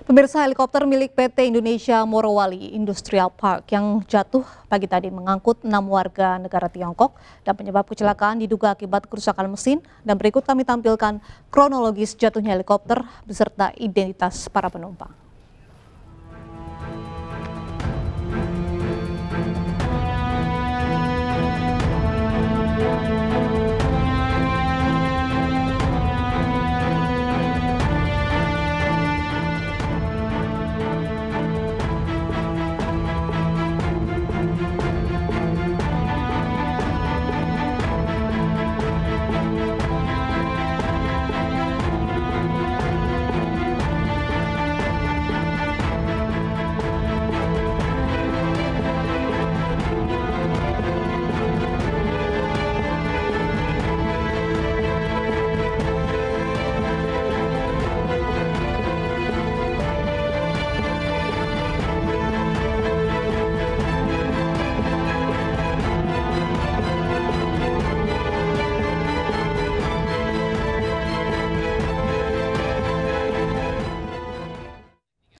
Pemirsa, helikopter milik PT Indonesia Morowali Industrial Park yang jatuh pagi tadi mengangkut 6 warga negara Tiongkok dan penyebab kecelakaan diduga akibat kerusakan mesin. Dan berikut kami tampilkan kronologis jatuhnya helikopter beserta identitas para penumpang.